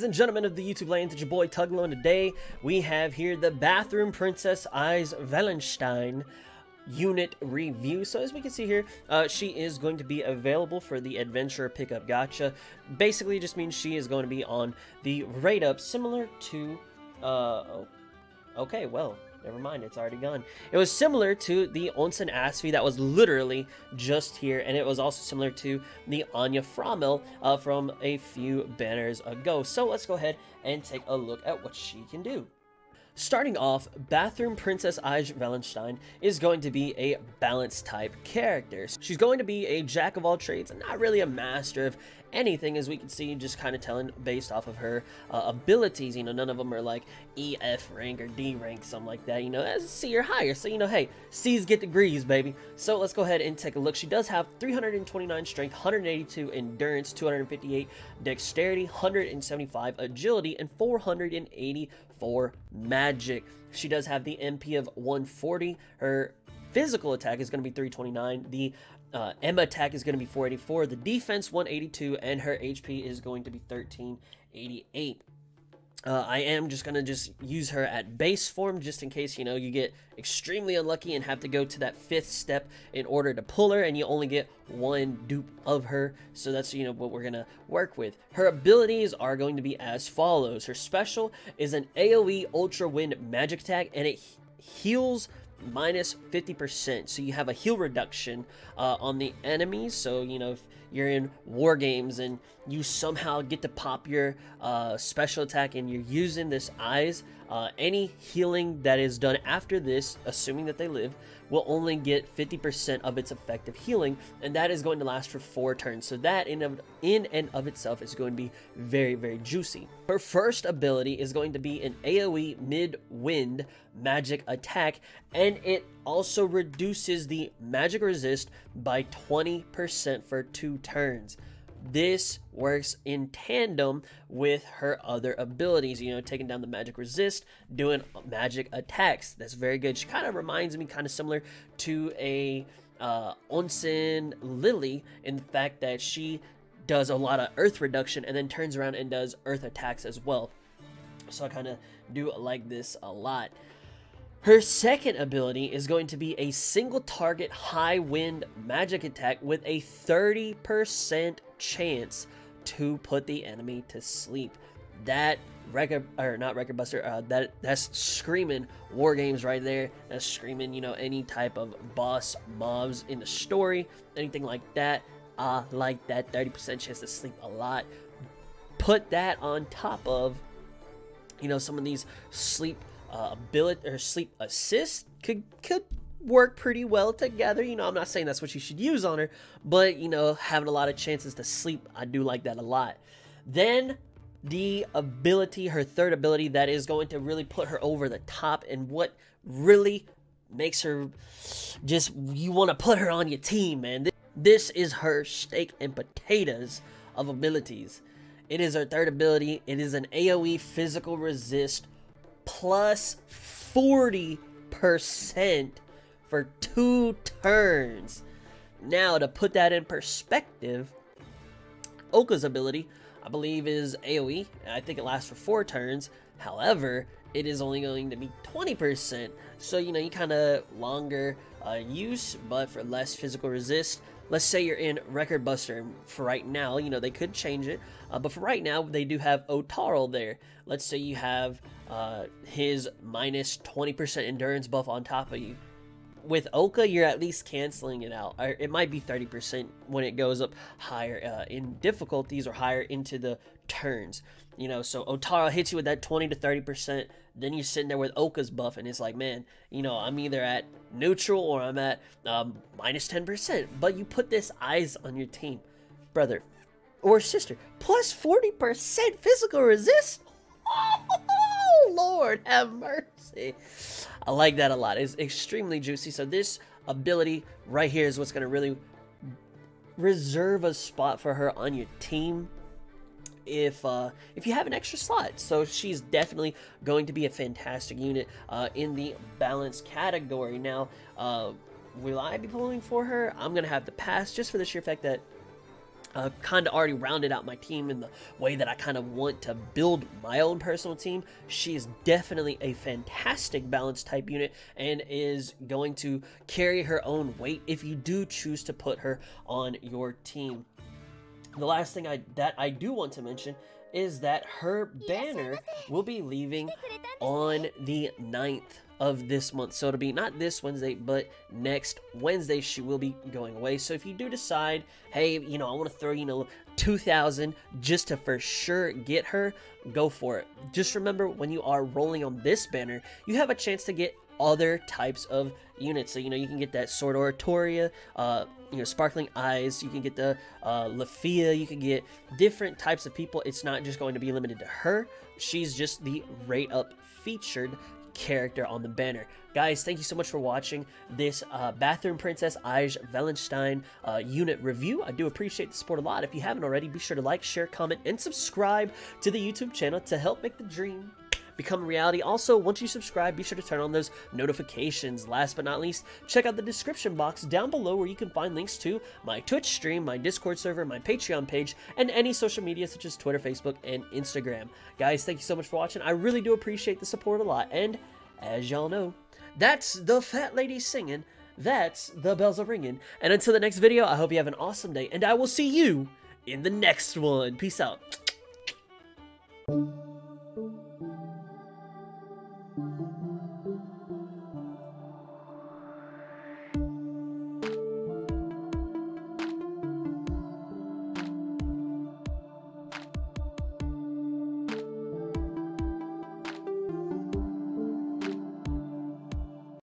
Ladies and gentlemen of the YouTube land, it's your boy Tuglo, and today we have here the Bathroom Princess Ais Wallenstein unit review. So as we can see here, she is going to be available for the adventure pickup gacha. Basically just means she is going to be on the rate up, similar to okay, well, never mind, it's already gone. It was similar to the Onsen Asfi that was literally just here, and it was also similar to the Anya Frommel from a few banners ago. So let's go ahead and take a look at what she can do. Starting off, Bathroom Princess Ais Wallenstein is going to be a balance type character. She's going to be a jack of all trades and not really a master of anything, as we can see, just kind of telling based off of her abilities. You know, none of them are like EF rank or D rank, something like that. You know, as a C or higher. So, you know, hey, C's get degrees, baby. So let's go ahead and take a look. She does have 329 strength, 182 endurance, 258 dexterity, 175 agility, and 484 magic. She does have the MP of 140. Her physical attack is going to be 329. The M attack is going to be 484, the defense 182, and her HP is going to be 1388. I am just going to use her at base form, just in case, you know, you get extremely unlucky and have to go to that fifth step in order to pull her, and you only get one dupe of her. So that's, you know, what we're going to work with. Her abilities are going to be as follows. Her special is an AoE Ultra Wind magic attack, and it heals minus 50%, so you have a heal reduction on the enemies. So, you know, if you're in war games and you somehow get to pop your special attack and you're using this Ais, any healing that is done after this, assuming that they live, will only get 50% of its effective healing, and that is going to last for 4 turns. So that in and of itself is going to be very, very juicy. Her first ability is going to be an AoE mid-wind magic attack, and it also reduces the magic resist by 20% for 2 turns. This works in tandem with her other abilities, you know, taking down the magic resist, doing magic attacks. That's very good. She kind of reminds me, kind of similar to a Onsen Lily, in the fact that she does a lot of earth reduction and then turns around and does earth attacks as well. So I kind of do like this a lot. Her second ability is going to be a single target high wind magic attack with a 30% chance to put the enemy to sleep. That record, or not record buster, that's screaming war games right there. That's screaming, you know, any type of boss mobs in the story, anything like that. I like that 30% chance to sleep a lot. Put that on top of, you know, some of these sleep ability or sleep assist could work pretty well together. You know, I'm not saying that's what you should use on her, but, you know, having a lot of chances to sleep, I do like that a lot. Then the ability, her third ability, that is going to really put her over the top, and what really makes her just, you want to put her on your team, man. This is her steak and potatoes of abilities. It is her third ability. It is an AoE physical resist plus 40% for 2 turns. Now, to put that in perspective, Oka's ability, I believe, is AoE, and I think it lasts for 4 turns. However, it is only going to be 20%, so, you know, you kind of longer use, but for less physical resist. Let's say you're in Record Buster for right now. You know, they could change it, but for right now, they do have Otaro there. Let's say you have his minus 20% endurance buff on top of you. With Oka, you're at least canceling it out. Or it might be 30% when it goes up higher in difficulties or higher into the turns. You know, so Otaro hits you with that 20 to 30%. Then you're sitting there with Oka's buff, and it's like, man, you know, I'm either at neutral or I'm at minus 10%. But you put this Ais on your team, brother or sister, plus 40% physical resist. Oh, Lord, have mercy. I like that a lot. It's extremely juicy. So this ability right here is what's going to really reserve a spot for her on your team if you have an extra slot. So she's definitely going to be a fantastic unit in the balance category. Now, will I be pulling for her? I'm going to have to pass, just for the sheer fact that kind of already rounded out my team in the way that I kind of want to build my own personal team. She is definitely a fantastic balance type unit and is going to carry her own weight if you do choose to put her on your team. The last thing that I do want to mention is that her banner will be leaving on the 9th of this month. So it'll be not this Wednesday, but next Wednesday she will be going away. So if you do decide, hey, you know, I want to throw, you know, 2,000 just to for sure get her, go for it. Just remember, when you are rolling on this banner, you have a chance to get other types of units. So, you know, you can get that Sword Oratoria, you know, Sparkling Eyes, you can get the Lafia, you can get different types of people. It's not just going to be limited to her. She's just the rate up featured character on the banner. Guys, thank you so much for watching this Bathroom Princess Ais Wallenstein unit review. I do appreciate the support a lot. If you haven't already, be sure to like, share, comment, and subscribe to the YouTube channel to help make the dream become reality. Also, once you subscribe, be sure to turn on those notifications. Last but not least, check out the description box down below where you can find links to my Twitch stream, my Discord server, my Patreon page, and any social media such as Twitter, Facebook, and Instagram. Guys, thank you so much for watching. I really do appreciate the support a lot. And as y'all know, that's the fat lady singing, that's the bells are ringing. And until the next video, I hope you have an awesome day, and I will see you in the next one. Peace out.